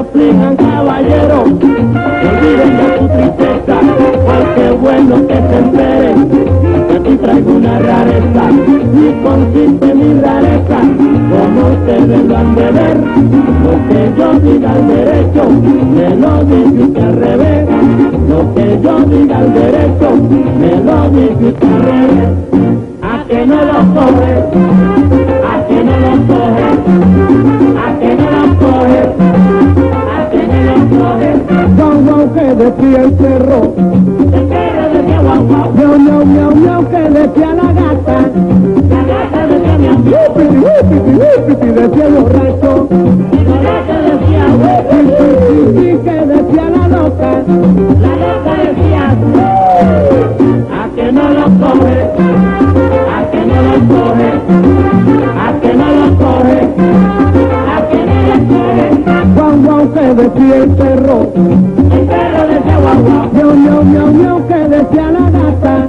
aflijan, caballero, que olviden de tu tristeza, porque bueno que se enteren, que aquí traigo una rareza, y consiste mi rareza, como ustedes lo han de ver, lo que yo diga al derecho, me lo dice usted al revés, lo que yo diga al derecho, me lo dice usted al revés, a que no lo coge, a que no lo coge, a que no lo coge, a que no lo coge. Guau, guau, que decía el perro, el perro decía guau, guau. Miau, miau, miau, miau, que decía la gata, la gata decía miau. Upiti, upiti, upiti, decía el borracho, el borracho decía upiti, y que decía la loca decía a que no lo coge, a que no lo coge. Que decía el perro decía guau guau. Miau, miau, miau, miau, que decía la gata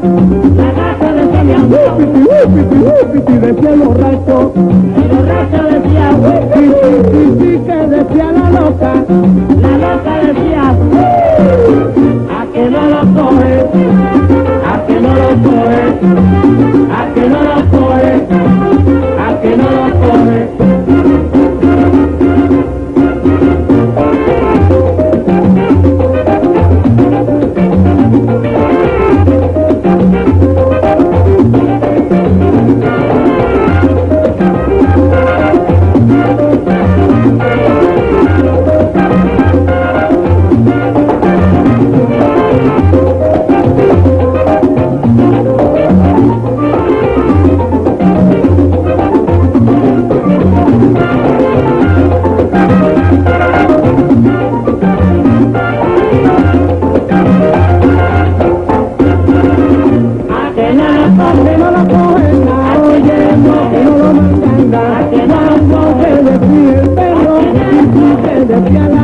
decía miau. Upiti, upiti, upiti, decía el borracho, el borracho decía upiti, que decía la loca decía a que no lo coge, a que no lo coge, a que no lo coge, a que no lo coge. Gracias.